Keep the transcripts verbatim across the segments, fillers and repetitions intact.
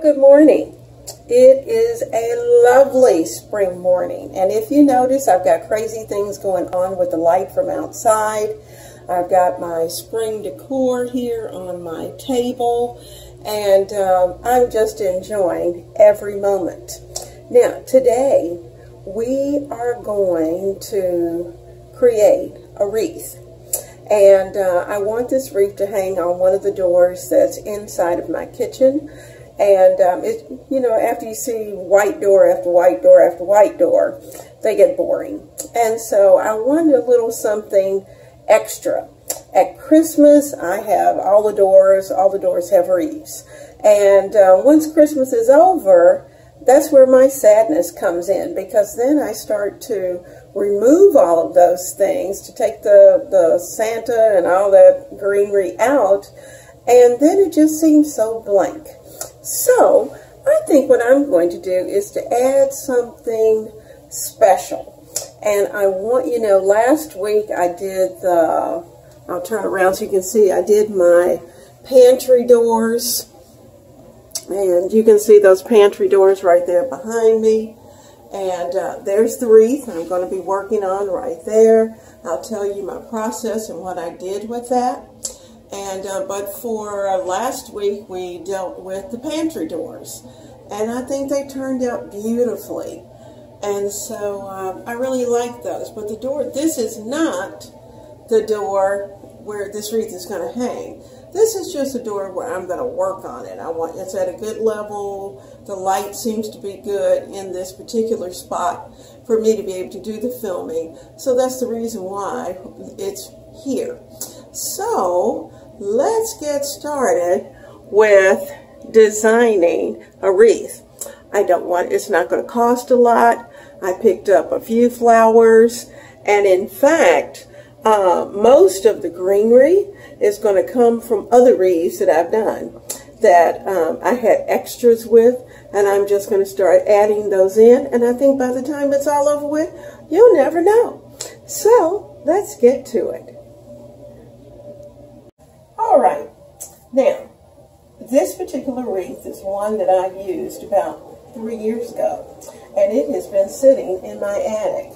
Good morning. It is a lovely spring morning, and if you notice, I've got crazy things going on with the light from outside. I've got my spring decor here on my table, and um, I'm just enjoying every moment. Now, today we are going to create a wreath, and uh, I want this wreath to hang on one of the doors that's inside of my kitchen. And, um, it, you know, after you see white door after white door after white door, they get boring. And so I wanted a little something extra. At Christmas, I have all the doors, all the doors have wreaths. And uh, once Christmas is over, that's where my sadness comes in, because then I start to remove all of those things to take the, the Santa and all that greenery out. And then it just seems so blank. So, I think what I'm going to do is to add something special. And I want, you know, last week I did the, I'll turn around so you can see, I did my pantry doors. And you can see those pantry doors right there behind me. And uh, there's the wreath I'm going to be working on right there. I'll tell you my process and what I did with that. And, uh, but for uh, last week, we dealt with the pantry doors. And I think they turned out beautifully. And so um, I really like those. But the door, this is not the door where this wreath is going to hang. This is just a door where I'm going to work on it. I want, it's at a good level. The light seems to be good in this particular spot for me to be able to do the filming. So that's the reason why it's here. So, let's get started with designing a wreath. I don't want, it's not going to cost a lot. I picked up a few flowers, and in fact, uh, most of the greenery is going to come from other wreaths that I've done that um, I had extras with, and I'm just going to start adding those in, and I think by the time it's all over with, you'll never know. So, let's get to it. All right, now, this particular wreath is one that I used about three years ago, and it has been sitting in my attic.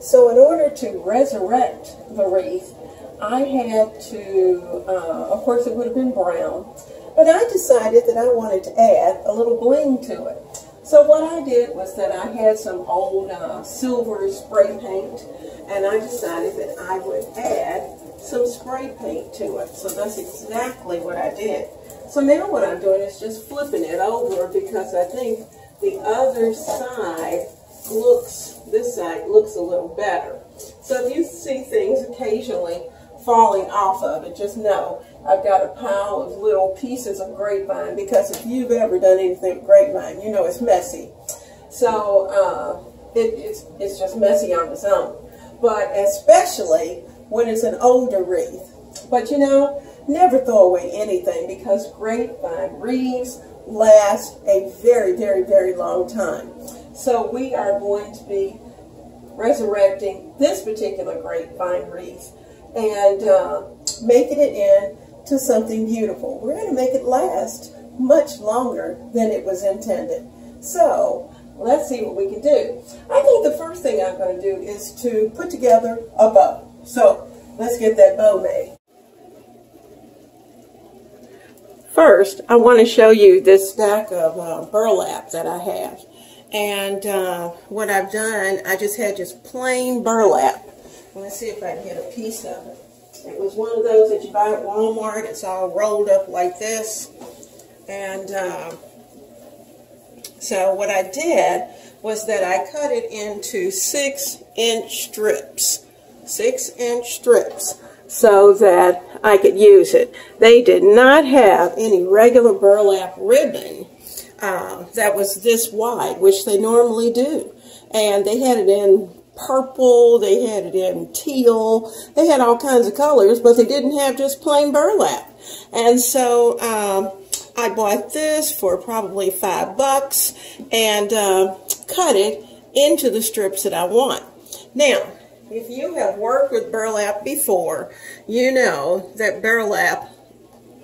So in order to resurrect the wreath, I had to, uh, of course it would have been brown, but I decided that I wanted to add a little bling to it. So what I did was that I had some old uh, silver spray paint, and I decided that I would add some spray paint to it. So that's exactly what I did. So now what I'm doing is just flipping it over, because I think the other side looks, this side looks a little better. So if you see things occasionally falling off of it, just know I've got a pile of little pieces of grapevine, because if you've ever done anything with grapevine, you know it's messy. So uh, it, it's, it's just messy on its own. But especially when it's an older wreath. But you know, never throw away anything, because grapevine wreaths last a very, very, very long time. So we are going to be resurrecting this particular grapevine wreath and uh, making it into something beautiful. We're going to make it last much longer than it was intended. So, let's see what we can do. I think the first thing I'm going to do is to put together a bow. So, let's get that bow made. First, I want to show you this stack of uh, burlap that I have. And uh, what I've done, I just had just plain burlap. Let's see if I can get a piece of it. It was one of those that you buy at Walmart. It's all rolled up like this. And uh, so what I did was that I cut it into six inch strips. Six inch strips so that I could use it. They did not have any regular burlap ribbon uh, that was this wide, which they normally do. And they had it in purple, they had it in teal, they had all kinds of colors, but they didn't have just plain burlap. And so um, I bought this for probably five bucks and uh, cut it into the strips that I want. Now, if you have worked with burlap before, you know that burlap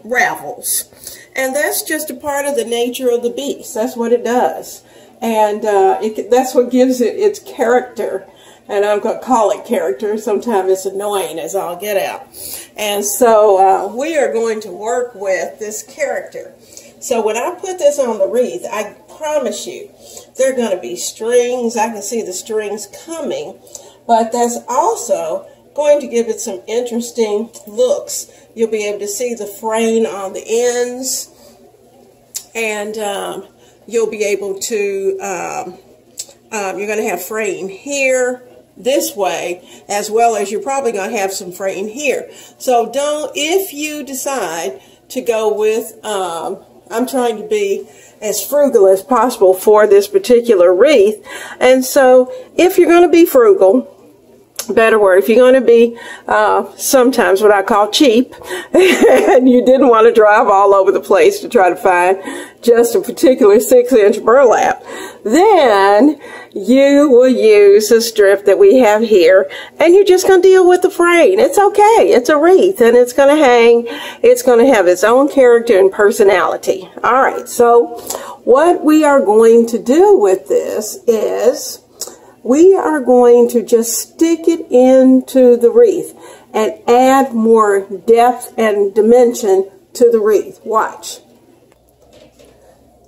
ravels. And that's just a part of the nature of the beast. That's what it does. And uh, it, that's what gives it its character. And I'm going to call it character. Sometimes it's annoying as I'll get out. And so uh, we are going to work with this character. So when I put this on the wreath, I promise you, there are going to be strings. I can see the strings coming. But that's also going to give it some interesting looks. You'll be able to see the fraying on the ends. And um, you'll be able to, um, um, you're going to have fraying here this way, as well as you're probably going to have some fraying here. So don't, if you decide to go with, um, I'm trying to be as frugal as possible for this particular wreath. And so if you're going to be frugal, better word, if you're going to be uh, sometimes what I call cheap, and you didn't want to drive all over the place to try to find just a particular six inch burlap, then you will use the strip that we have here, and you're just going to deal with the fraying. It's okay. It's a wreath, and it's going to hang. It's going to have its own character and personality. All right, so what we are going to do with this is we are going to just stick it into the wreath and add more depth and dimension to the wreath. Watch.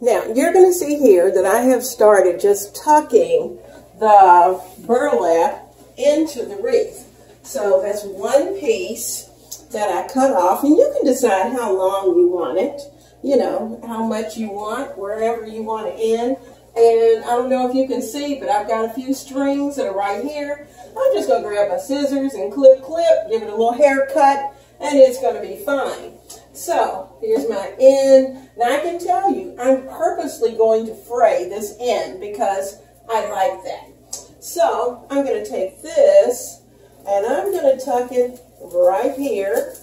Now, you're going to see here that I have started just tucking the burlap into the wreath. So that's one piece that I cut off, and you can decide how long you want it, you know, how much you want, wherever you want to end. And I don't know if you can see, but I've got a few strings that are right here. I'm just going to grab my scissors and clip, clip, give it a little haircut, and it's going to be fine. So here's my end. Now I can tell you, I'm purposely going to fray this end because I like that. So I'm going to take this, and I'm going to tuck it right here.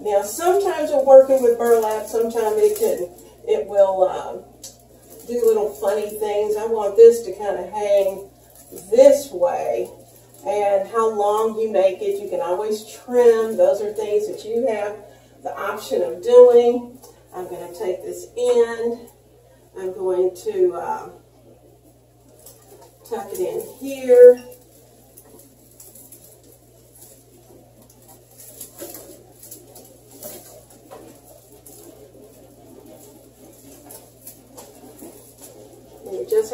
Now sometimes we're working with burlap, sometimes it can, it will... Um, do little funny things. I want this to kind of hang this way, and how long you make it, you can always trim. Those are things that you have the option of doing. I'm going to take this end, I'm going to uh, tuck it in here,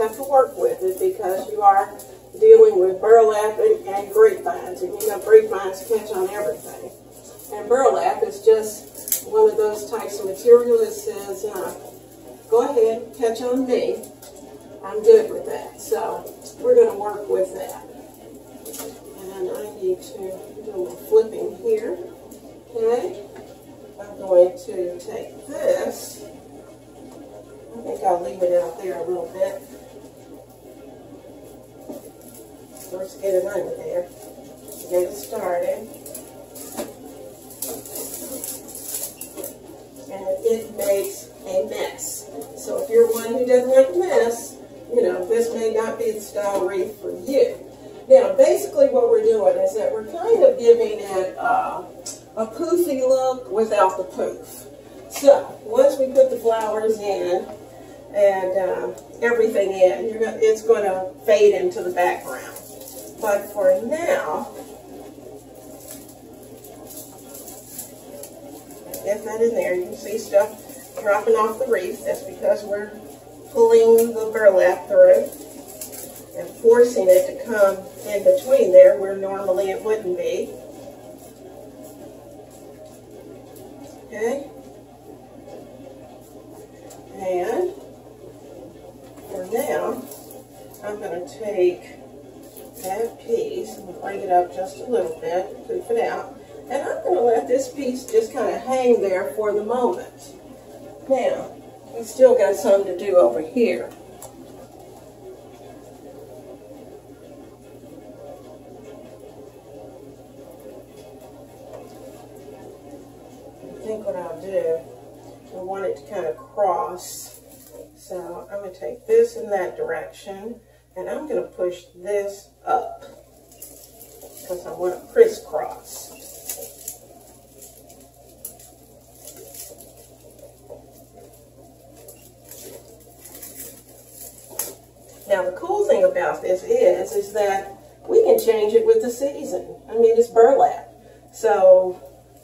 have to work with it because you are dealing with burlap and, and grapevines, and you know grapevines catch on everything, and burlap is just one of those types of material that says uh, go ahead, catch on me, I'm good with that. So we're going to work with that, and I need to do my flipping here. Okay, I'm going to take this, I think I'll leave it out there a little bit. First, get it under there, get it started, and it makes a mess. So if you're one who doesn't like mess, you know, this may not be the style wreath for you. Now, basically what we're doing is that we're kind of giving it uh, a poofy look without the poof. So once we put the flowers in and uh, everything in, you're gonna, it's going to fade into the background. But for now, get that in there. You can see stuff dropping off the wreath. That's because we're pulling the burlap through and forcing it to come in between there where normally it wouldn't be. Okay. And for now, I'm going to take that piece and bring it up just a little bit, poof it out, and I'm going to let this piece just kind of hang there for the moment. Now, we still got some to do over here. I think what I'll do, I want it to kind of cross, so I'm going to take this in that direction, and I'm going to push this up because I want to crisscross. Now, the cool thing about this is, is that we can change it with the season. I mean, it's burlap. So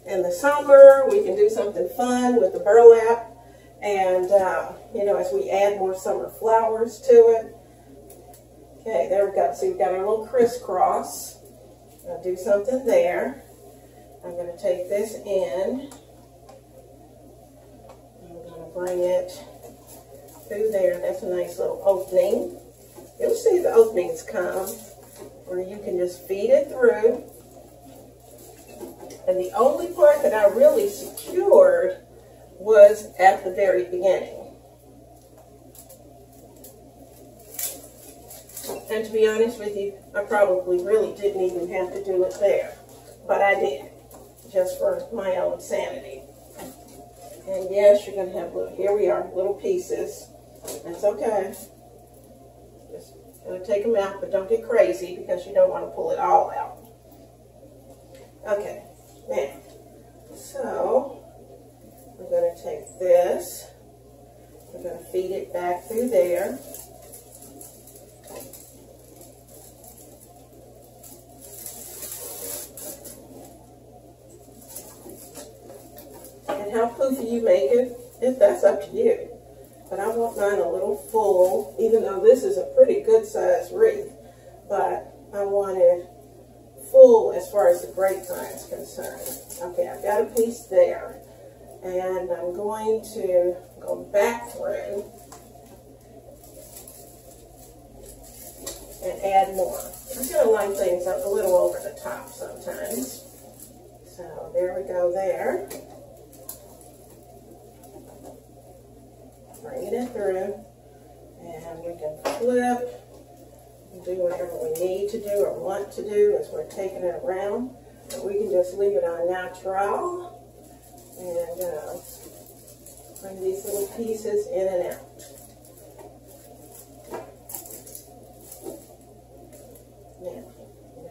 in the summer, we can do something fun with the burlap. And, uh, you know, as we add more summer flowers to it. Okay, there we go. So you've got our little crisscross. I'll do something there. I'm going to take this in. I'm going to bring it through there. That's a nice little opening. You'll see the openings come where you can just feed it through. And the only part that I really secured was at the very beginning. And to be honest with you, I probably really didn't even have to do it there. But I did, just for my own sanity. And yes, you're going to have little, here we are, little pieces. That's okay. Just going to take them out, but don't get crazy because you don't want to pull it all out. Okay, now, so we're going to take this, we're going to feed it back through there. And how poofy you make it, if that's up to you. But I want mine a little full, even though this is a pretty good sized wreath, but I want it full as far as the grapevine is concerned. Okay, I've got a piece there. And I'm going to go back through and add more. I'm going to line things up a little over the top sometimes. So there we go there. Bring it through, and we can flip and do whatever we need to do or want to do as we're taking it around. But we can just leave it on natural and uh, bring these little pieces in and out. Now,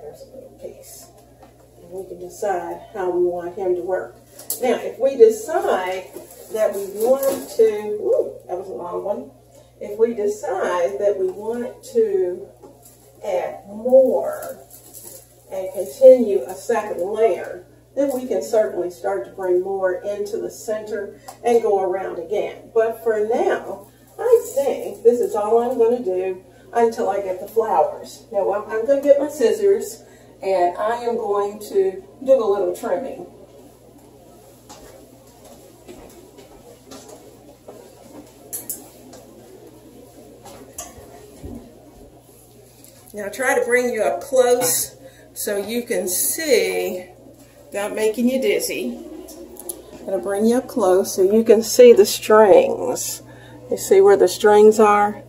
there's a little piece. And we can decide how we want him to work. Now, if we decide that we want to, ooh, that was a long one. If we decide that we want to add more and continue a second layer, then we can certainly start to bring more into the center and go around again. But for now, I think this is all I'm going to do until I get the flowers. Now, I'm, I'm going to get my scissors, and I am going to do a little trimming. Now, try to bring you up close so you can see, without making you dizzy. I'm going to bring you up close so you can see the strings. You see where the strings are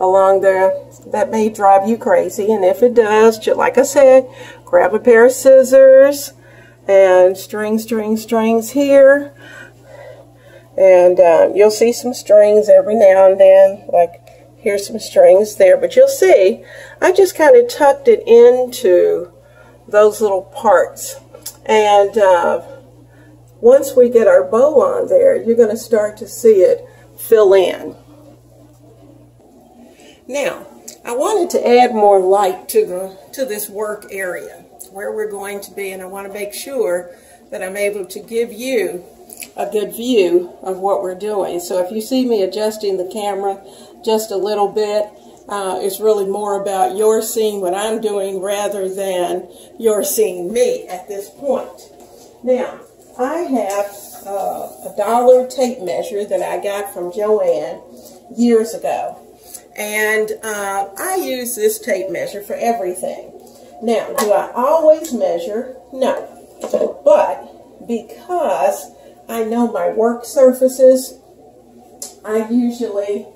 along there? That may drive you crazy, and if it does, just like I said, grab a pair of scissors and string, string, strings here. And um, you'll see some strings every now and then, like here's some strings there, but you'll see I just kind of tucked it into those little parts. And uh, once we get our bow on there, you're going to start to see it fill in. Now, I wanted to add more light to the to this work area where we're going to be, and I want to make sure that I'm able to give you a good view of what we're doing. So if you see me adjusting the camera just a little bit, uh, it's really more about your seeing what I'm doing rather than your seeing me at this point. Now, I have uh, a dollar tape measure that I got from Joanne years ago. And uh, I use this tape measure for everything. Now, do I always measure? No. But because I know my work surfaces, I usually,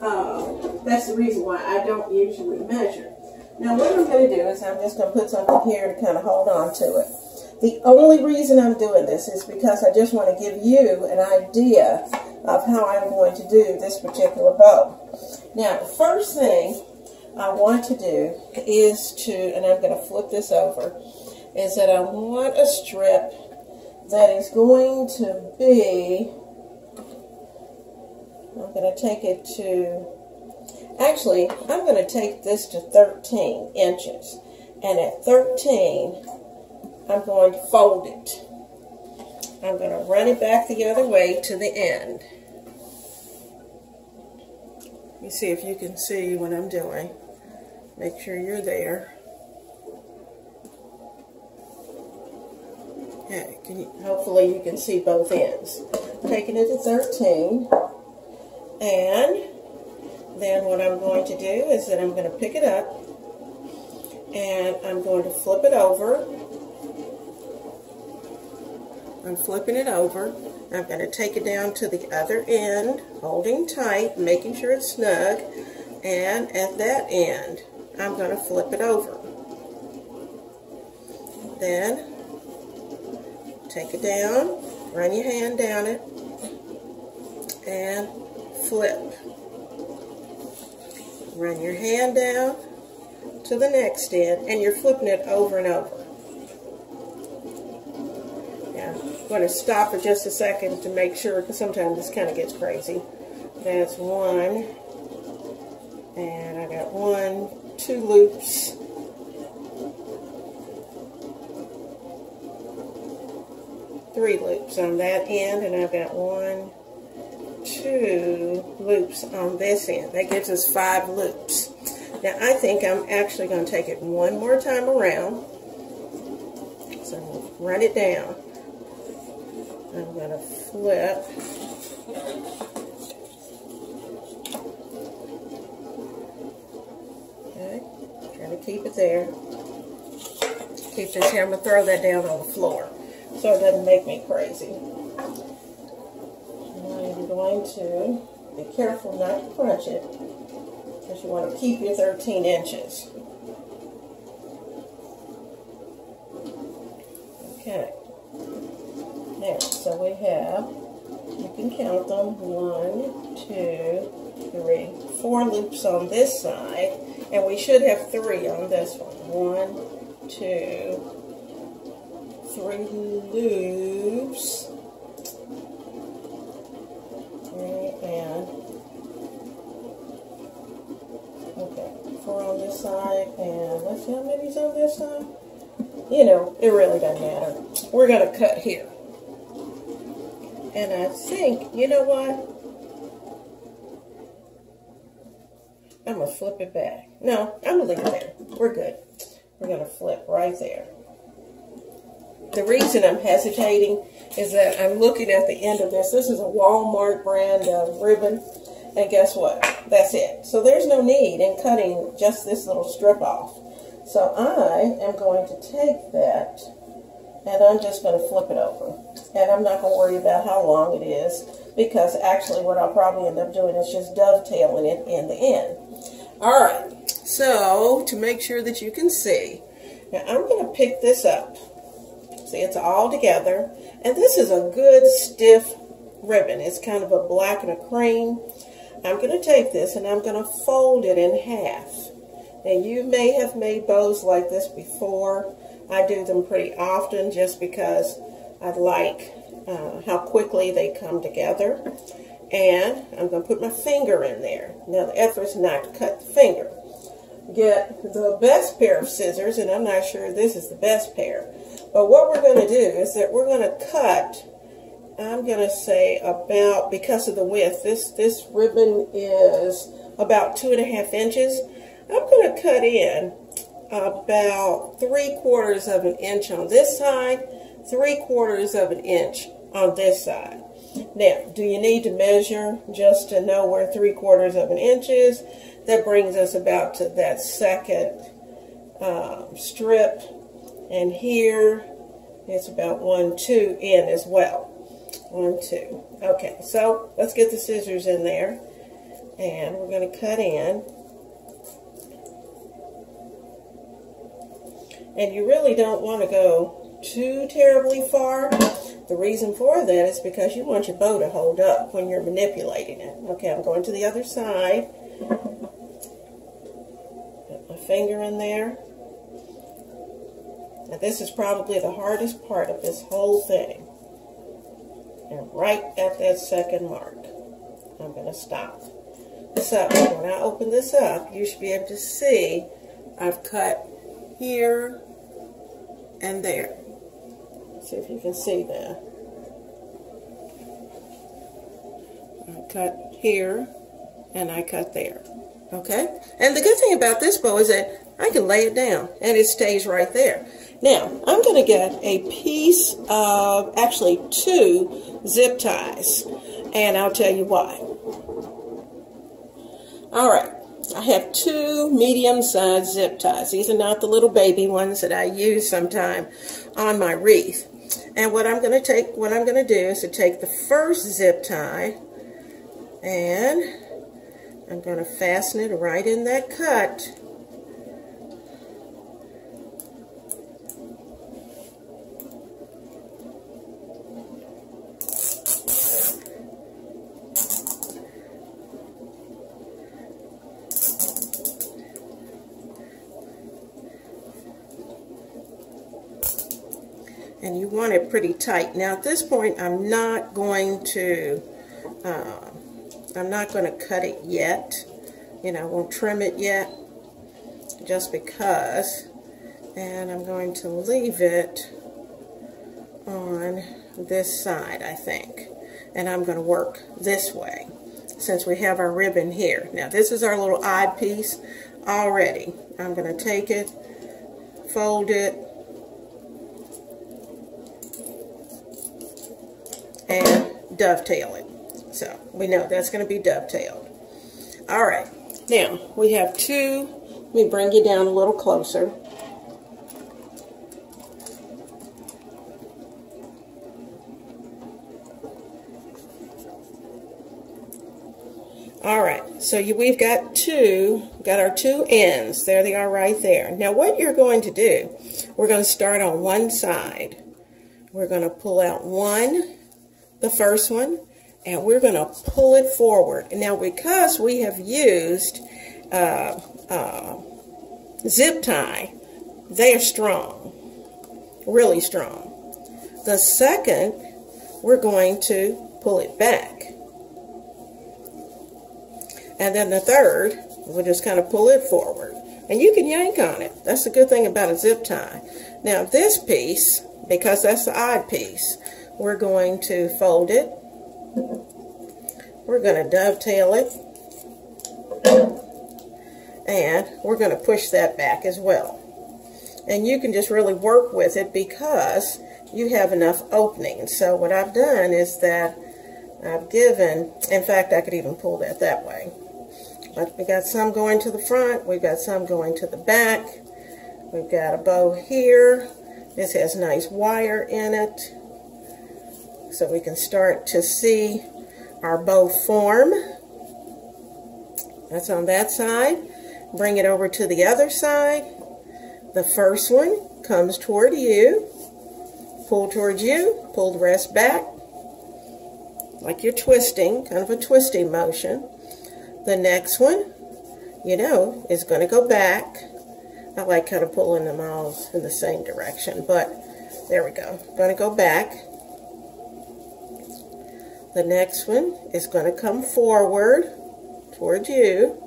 uh, that's the reason why I don't usually measure. Now what I'm going to do is I'm just going to put something here to kind of hold on to it. The only reason I'm doing this is because I just want to give you an idea of how I'm going to do this particular bow. Now the first thing I want to do is to, and I'm going to flip this over, is that I want a strip that is going to be, I'm going to take it to Actually, I'm going to take this to thirteen inches. And at thirteen, I'm going to fold it. I'm going to run it back the other way to the end. Let me see if you can see what I'm doing. Make sure you're there. Okay, can you, hopefully you can see both ends. Taking it to thirteen, and then what I'm going to do is that I'm going to pick it up, and I'm going to flip it over. I'm flipping it over. I'm going to take it down to the other end, holding tight, making sure it's snug, and at that end, I'm going to flip it over. Then, take it down, run your hand down it, and flip. Run your hand down to the next end, and you're flipping it over and over. I'm going to stop for just a second to make sure, because sometimes this kind of gets crazy. That's one, and I got one, two loops. Three loops on that end, and I've got one, two loops on this end. That gives us five loops. Now I think I'm actually going to take it one more time around. So I'm going to run it down. I'm going to flip, okay, trying to keep it there, keep this here, I'm going to throw that down on the floor so it doesn't make me crazy. I'm going to be careful not to crunch it, because you want to keep your thirteen inches. Okay. Now, so we have, you can count them, one, two, three, four loops on this side, and we should have three on this one. One, two, three loops, three, and, okay, four on this side, and let's see how many's on this side. You know, it really doesn't matter. We're going to cut here. And I think, you know what? I'm going to flip it back. No, I'm going to leave it there. We're good. We're going to flip right there. The reason I'm hesitating is that I'm looking at the end of this. This is a Walmart brand of ribbon. And guess what? That's it. So there's no need in cutting just this little strip off. So I am going to take that, and I'm just going to flip it over. And I'm not going to worry about how long it is, because actually what I'll probably end up doing is just dovetailing it in the end. Alright, so to make sure that you can see, now I'm going to pick this up. See, it's all together. And this is a good stiff ribbon. It's kind of a black and a cream. I'm going to take this and I'm going to fold it in half. Now you may have made bows like this before. I do them pretty often just because I like uh, how quickly they come together. And I'm going to put my finger in there. Now the effort's not to cut the finger. Get the best pair of scissors, and I'm not sure this is the best pair. But what we're going to do is that we're going to cut, I'm going to say about, because of the width, this, this ribbon is about two and a half inches. I'm going to cut in about three quarters of an inch on this side, three quarters of an inch on this side. Now, do you need to measure just to know where three quarters of an inch is? That brings us about to that second um, strip, and here it's about one, two in as well. One, two. Okay, so let's get the scissors in there, and we're going to cut in. And you really don't want to go too terribly far. The reason for that is because you want your bow to hold up when you're manipulating it. Okay, I'm going to the other side. Put my finger in there. Now this is probably the hardest part of this whole thing. And right at that second mark, I'm going to stop. this up. When I open this up, you should be able to see I've cut here and there. See if you can see that. I cut here and I cut there. Okay? And the good thing about this bow is that I can lay it down and it stays right there. Now, I'm going to get a piece of, actually two zip ties, and I'll tell you why. Alright, I have two medium-sized zip ties. These are not the little baby ones that I use sometime on my wreath. And what I'm going to take, what I'm going to do is to take the first zip tie, and I'm going to fasten it right in that cut. And you want it pretty tight. Now at this point, I'm not going to, uh, I'm not going to cut it yet. You know, I won't trim it yet, just because. And I'm going to leave it on this side, I think. And I'm going to work this way, since we have our ribbon here. Now this is our little odd piece already. I'm going to take it, fold it, and dovetail it. So we know that's going to be dovetailed. All right, now we have two. Let me bring you down a little closer. All right, so you, we've got two, got our two ends. There they are right there. Now what you're going to do, we're going to start on one side. We're going to pull out one, the first one, and we're going to pull it forward. And now, because we have used uh, uh, zip tie, they are strong, really strong. The second, we're going to pull it back. And then the third, we'll just kind of pull it forward. And you can yank on it. That's the good thing about a zip tie. Now this piece, because that's the odd piece, we're going to fold it, we're going to dovetail it, and we're going to push that back as well. And you can just really work with it because you have enough opening. So what I've done is that I've given, in fact I could even pull that that way, but we got some going to the front, we've got some going to the back, we've got a bow here, this has nice wire in it. So we can start to see our bow form. That's on that side. Bring it over to the other side. The first one comes toward you. Pull towards you. Pull the rest back. Like you're twisting. Kind of a twisting motion. The next one, you know, is going to go back. I like kind of pulling them all in the same direction. But there we go. Going to go back. The next one is going to come forward toward you.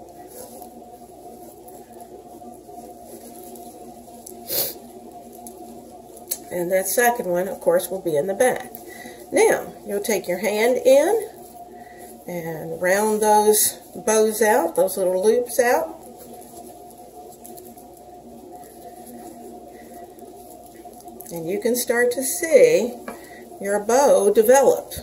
And that second one, of course, will be in the back. Now, you'll take your hand in and round those bows out, those little loops out. And you can start to see your bow develop.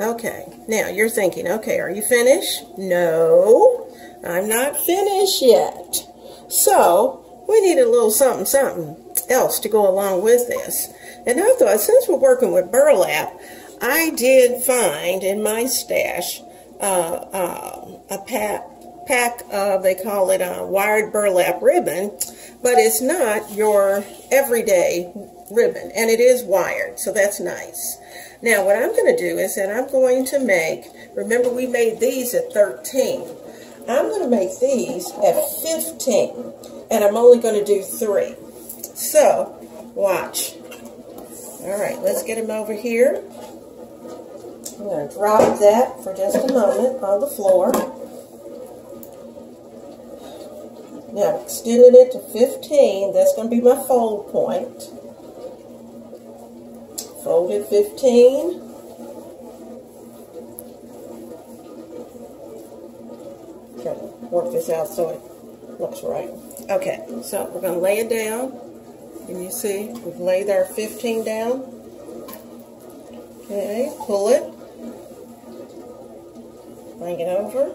Okay, now you're thinking, okay, are you finished? No, I'm not finished yet. So we need a little something, something else to go along with this. And I thought, since we're working with burlap, I did find in my stash uh, uh, a pack, pack of, they call it a wired burlap ribbon, but it's not your everyday ribbon, and it is wired, so that's nice. Now what I'm going to do is that I'm going to make, remember we made these at thirteen. I'm going to make these at fifteen, and I'm only going to do three. So, watch. Alright, let's get him over here. I'm going to drop that for just a moment on the floor. Now extending it to fifteen, that's going to be my fold point. Fold it fifteen. Try to work this out so it looks right. Okay, so we're going to lay it down. And you see, we've laid our fifteen down. Okay, pull it. Bring it over.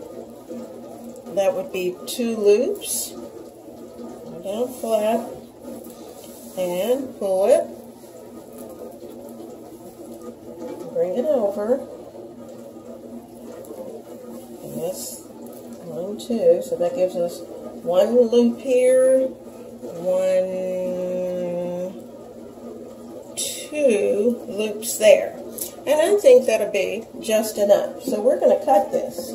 That would be two loops. Go down flat and pull it. Bring it over. And that's one, two. So that gives us one loop here, one, two loops there. And I think that'll be just enough. So we're going to cut this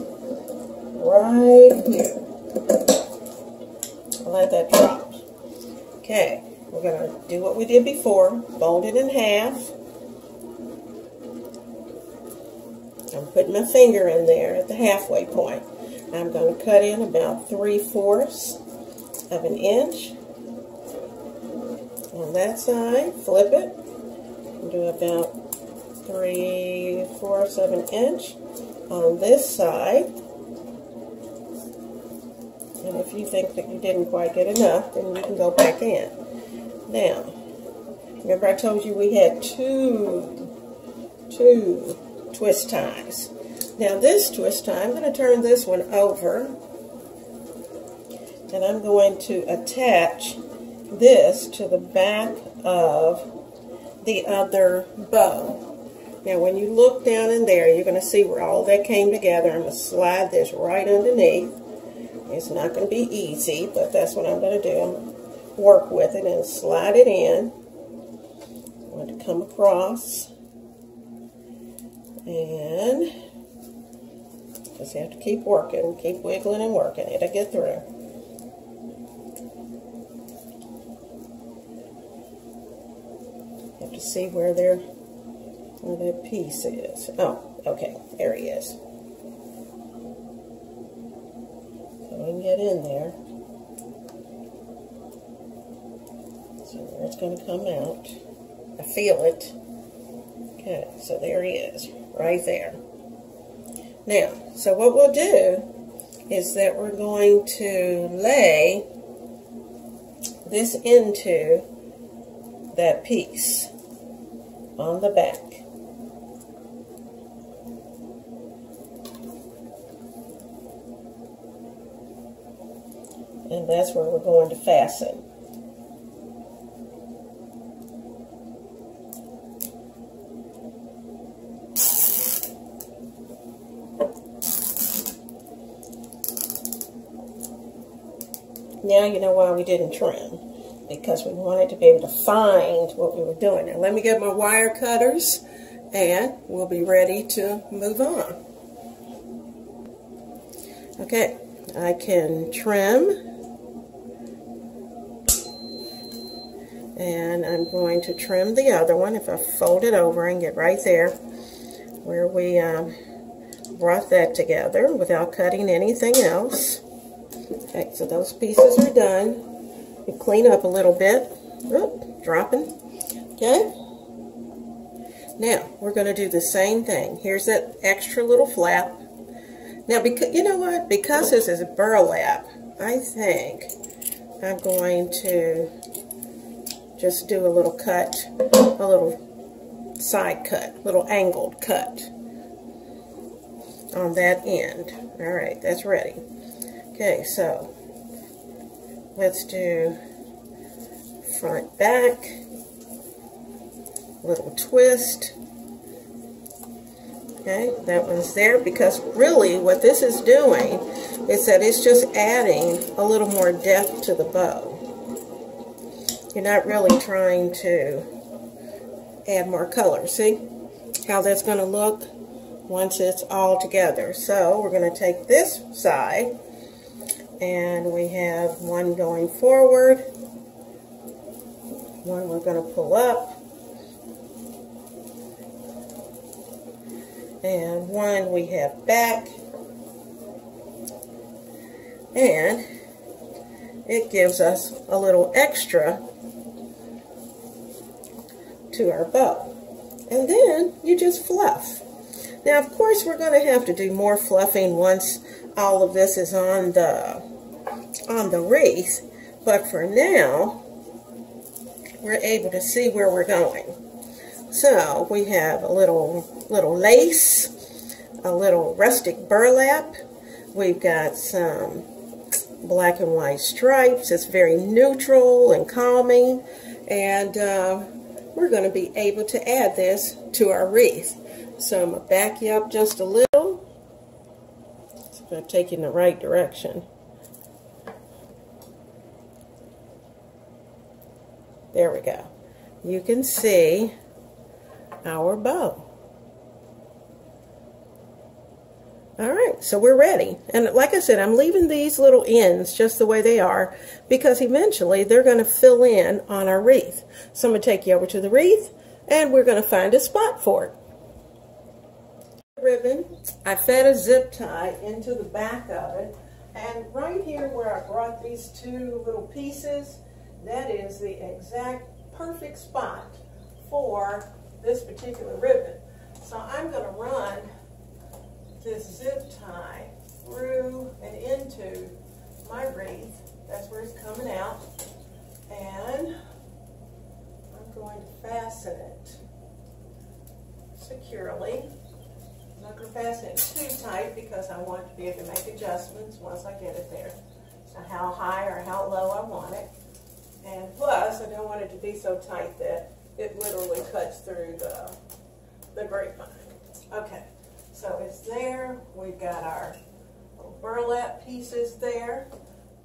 right here. Let that drop. Okay, we're going to do what we did before, fold it in half. I'm putting my finger in there at the halfway point. I'm going to cut in about three-fourths of an inch on that side. Flip it and do about three-fourths of an inch on this side. And if you think that you didn't quite get enough, then you can go back in. Now, remember I told you we had two, two twist ties. Now this twist tie, I'm going to turn this one over. And I'm going to attach this to the back of the other bow. Now when you look down in there, you're going to see where all that came together. I'm going to slide this right underneath. It's not going to be easy, but that's what I'm going to do. I'm going to work with it and slide it in. I'm going to come across. And just have to keep working, keep wiggling and working. It'll get through. Have to see where their, where that piece is. Oh, okay, there he is. We can get in there. See where it's going to come out. I feel it. Okay, so there he is, right there. Now, so what we'll do is that we're going to lay this into that piece on the back. And that's where we're going to fasten. Now you know why we didn't trim, because we wanted to be able to find what we were doing. Now let me get my wire cutters and we'll be ready to move on. Okay, I can trim. And I'm going to trim the other one. If I fold it over and get right there where we um, brought that together without cutting anything else. Okay, so those pieces are done. You clean up a little bit. Oop, dropping. Okay. Now, we're going to do the same thing. Here's that extra little flap. Now, because, you know what? Because this is burlap, I think I'm going to just do a little cut, a little side cut, little angled cut on that end. All right, that's ready. Okay, so let's do front, back, little twist. Okay, that one's there because really what this is doing is that it's just adding a little more depth to the bow. You're not really trying to add more color. See how that's going to look once it's all together. So we're going to take this side and we have one going forward, one we're going to pull up, and one we have back. And it gives us a little extra to our bow. And then you just fluff. Now, of course, we're going to have to do more fluffing once all of this is on the on the wreath, but for now, we're able to see where we're going. So we have a little little lace, a little rustic burlap. We've got some black and white stripes. It's very neutral and calming, and uh, we're going to be able to add this to our wreath. So I'm going to back you up just a little. It's going to take you in the right direction. There we go. You can see our bow. All right, so we're ready. And like I said, I'm leaving these little ends just the way they are because eventually they're going to fill in on our wreath. So I'm going to take you over to the wreath and we're going to find a spot for it. Ribbon, I fed a zip tie into the back of it, and right here where I brought these two little pieces, that is the exact perfect spot for this particular ribbon. So I'm going to run this zip tie through and into my wreath. That's where it's coming out, and I'm going to fasten it securely. I'm not going to fasten it too tight because I want to be able to make adjustments once I get it there. So how high or how low I want it. And plus, I don't want it to be so tight that it literally cuts through the, the grapevine. Okay, so it's there. We've got our little burlap pieces there.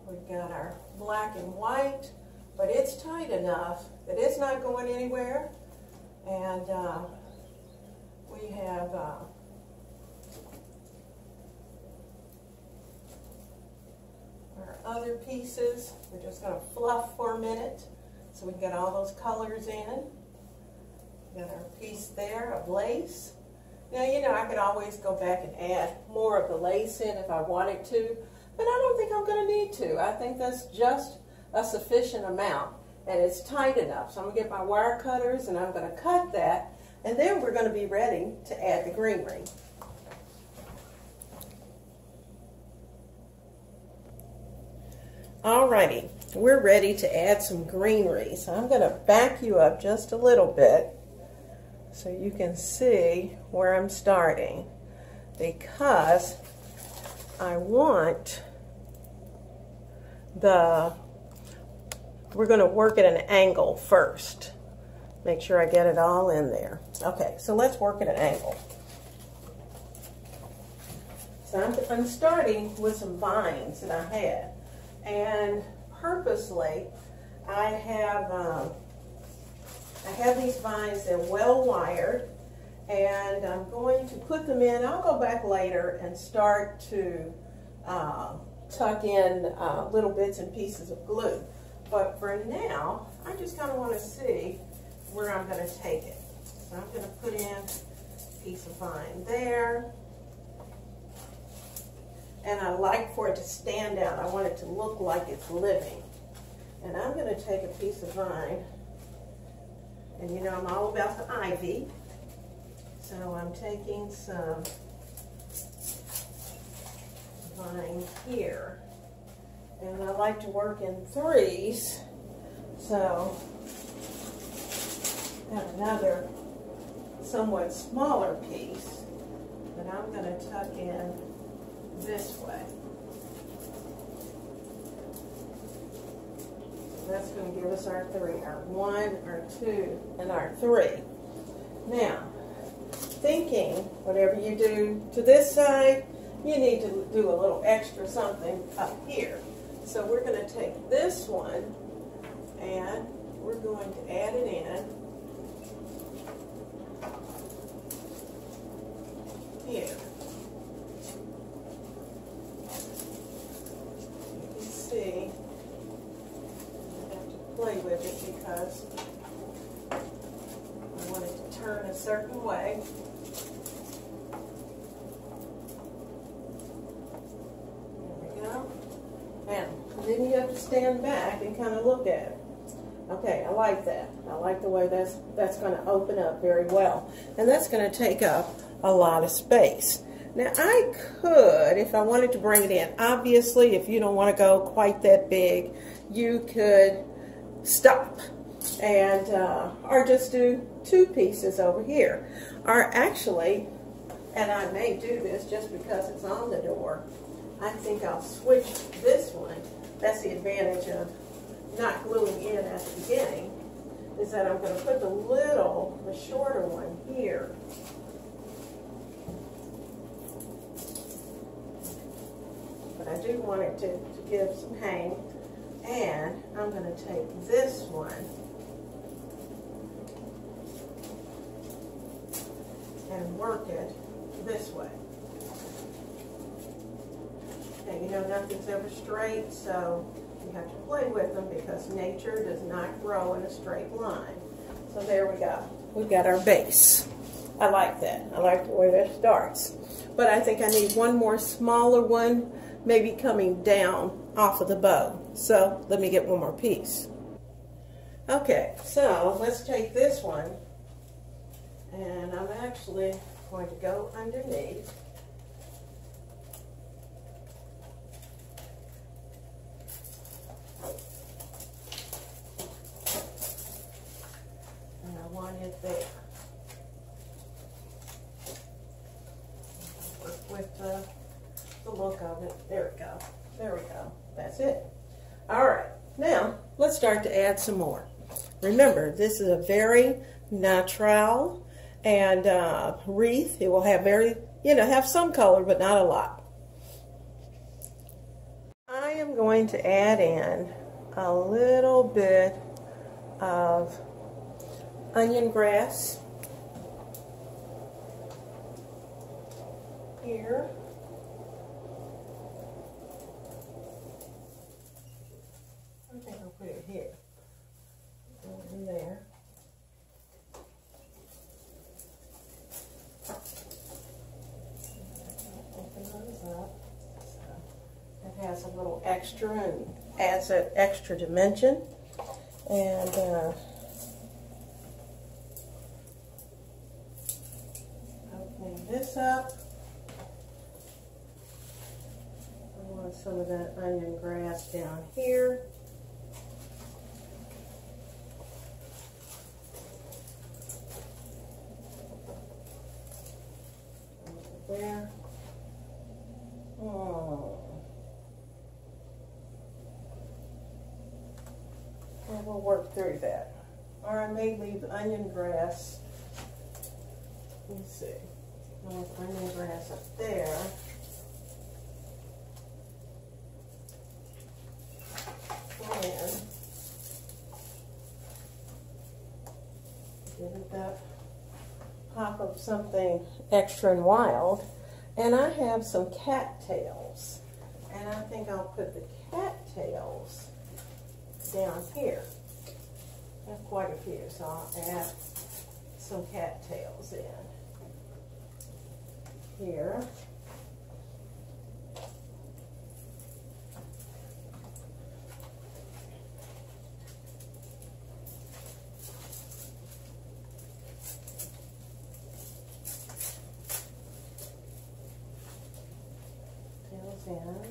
We've got our black and white, but it's tight enough that it's not going anywhere. And uh, we have... Uh, our other pieces. We're just going to fluff for a minute so we can get all those colors in. We got our piece there of lace. Now, you know, I could always go back and add more of the lace in if I wanted to, but I don't think I'm going to need to. I think that's just a sufficient amount, and it's tight enough. So I'm going to get my wire cutters, and I'm going to cut that, and then we're going to be ready to add the green ring. Alrighty, we're ready to add some greenery, so I'm going to back you up just a little bit so you can see where I'm starting, because I want the, we're going to work at an angle first. Make sure I get it all in there. Okay, so let's work at an angle. So I'm, I'm starting with some vines that I had. And purposely, I have um, I have these vines. They're well wired, and I'm going to put them in. I'll go back later and start to uh, tuck in uh, little bits and pieces of glue. But for now, I just kind of want to see where I'm going to take it. So I'm going to put in a piece of vine there. And I like for it to stand out. I want it to look like it's living. And I'm going to take a piece of vine. And you know I'm all about the ivy. So I'm taking some vine here. And I like to work in threes. So I've got another somewhat smaller piece. But I'm going to tuck in this way. So that's going to give us our three, our one, our two, and our three. Now, thinking whatever you do to this side, you need to do a little extra something up here. So we're going to take this one and we're going to add it in here. See, I have to play with it because I want it to turn a certain way. There we go. Now, then you have to stand back and kind of look at it. Okay, I like that. I like the way that's, that's going to open up very well. And that's going to take up a lot of space. Now, I could, if I wanted to bring it in, obviously, if you don't want to go quite that big, you could stop and, uh, or just do two pieces over here. Or actually, and I may do this just because it's on the door, I think I'll switch this one. That's the advantage of not gluing in at the beginning, is that I'm going to put the little, the shorter one here. But I do want it to, to give some hang. And I'm going to take this one and work it this way. And you know, nothing's ever straight, so you have to play with them because nature does not grow in a straight line. So there we go. We've got our base. I like that. I like the way that starts. But I think I need one more smaller one, maybe coming down off of the bow. So let me get one more piece. Okay, so let's take this one, and I'm actually going to go underneath. And I want it there. Work with the, the look of it. There we go. There we go. That's it. All right. Now, let's start to add some more. Remember, this is a very natural and uh, wreath. It will have very, you know, have some color, but not a lot. I am going to add in a little bit of onion grass here. I think I'll put it here. Go in there. Open those up. So it has a little extra and adds that extra dimension. And uh, opening this up. I want some of that onion grass down here. There. Oh. And we'll work through that. Or I may leave the onion grass. Let me see. I'll have onion grass up there. And give it that pop of something extra and wild. And I have some cattails, and I think I'll put the cattails down here. I have quite a few, so I'll add some cattails in here. In,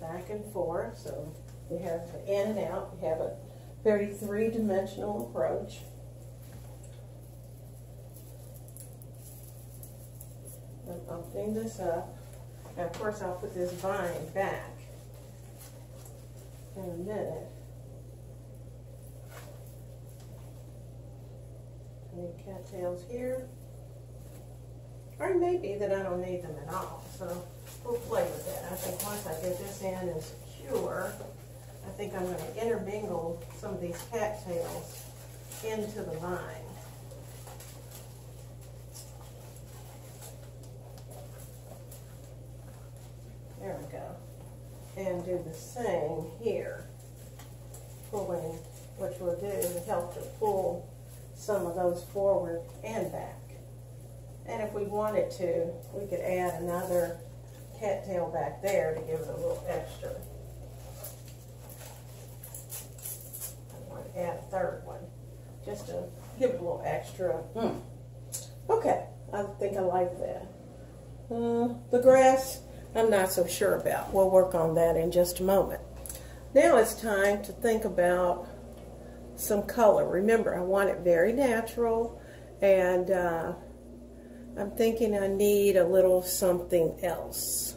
back and forth, so we have the in and out. We have a very three-dimensional approach. I'm opening this up, and of course I'll put this vine back in a minute. I need cattails here, or it may be that I don't need them at all. So we'll play with that. I think once I get this in and secure, I think I'm going to intermingle some of these cattails into the vine. There we go. And do the same here, pulling, which we'll do is help to pull some of those forward and back. And if we wanted to, we could add another cattail back there to give it a little extra. add a third one just to give it a little extra. Mm. Okay, I think I like that. Uh, the grass, I'm not so sure about. We'll work on that in just a moment. Now it's time to think about some color. Remember, I want it very natural, and uh, I'm thinking I need a little something else.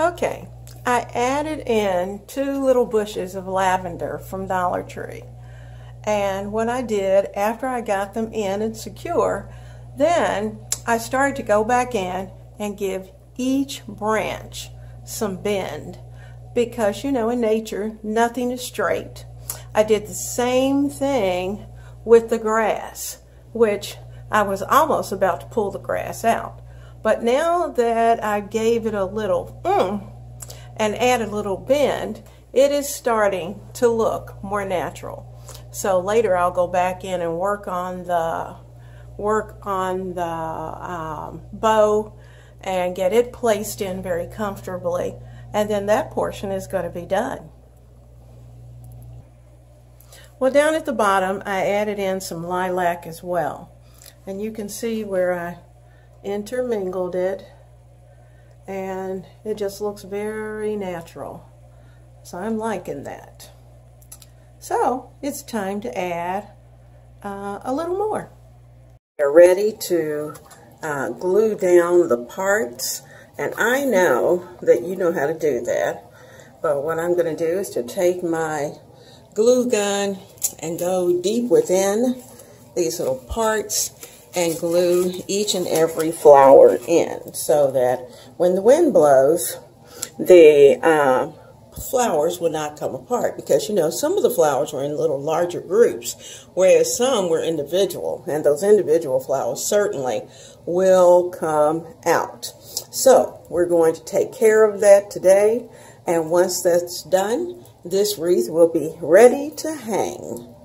Okay, I added in two little bushes of lavender from Dollar Tree. And what I did after I got them in and secure, then I started to go back in and give each branch some bend, because you know in nature nothing is straight. I did the same thing with the grass, which I was almost about to pull the grass out, but now that I gave it a little mm, and added a little bend, it is starting to look more natural. So later I'll go back in and work on the work on the um, bow and get it placed in very comfortably, and then that portion is going to be done. Well, down at the bottom I added in some lilac as well, and you can see where I intermingled it, and it just looks very natural, so I'm liking that. So it's time to add uh, a little more. We're ready to uh, glue down the parts, and I know that you know how to do that, but what I'm going to do is to take my glue gun and go deep within these little parts and glue each and every flower in, so that when the wind blows, the uh, flowers would not come apart, because you know some of the flowers were in little larger groups, whereas some were individual, and those individual flowers certainly will come out. So we're going to take care of that today, and once that's done, this wreath will be ready to hang.